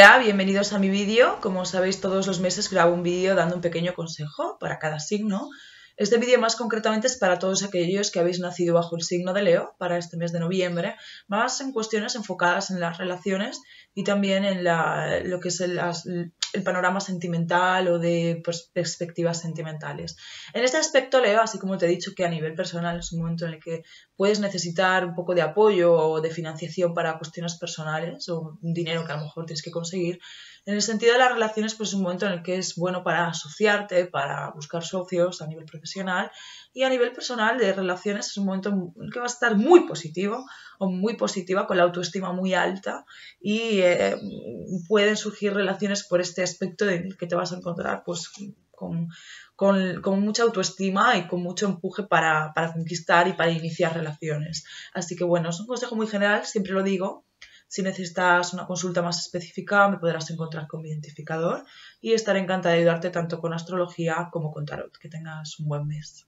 Hola, bienvenidos a mi vídeo. Como sabéis, todos los meses grabo un vídeo dando un pequeño consejo para cada signo. Este vídeo más concretamente es para todos aquellos que habéis nacido bajo el signo de Leo para este mes de noviembre, más en cuestiones enfocadas en las relaciones y también en lo que es el panorama sentimental o de perspectivas sentimentales. En este aspecto, Leo, así como te he dicho que a nivel personal es un momento en el que puedes necesitar un poco de apoyo o de financiación para cuestiones personales o un dinero que a lo mejor tienes que conseguir. En el sentido de las relaciones, pues es un momento en el que es bueno para asociarte, para buscar socios a nivel profesional, y a nivel personal de relaciones es un momento en el que vas a estar muy positivo o muy positiva, con la autoestima muy alta, y pueden surgir relaciones por este aspecto en el que te vas a encontrar pues con mucha autoestima y con mucho empuje para conquistar y para iniciar relaciones. Así que bueno, es un consejo muy general, siempre lo digo. Si necesitas una consulta más específica, me podrás encontrar con mi identificador y estaré encantada de ayudarte tanto con astrología como con tarot. Que tengas un buen mes.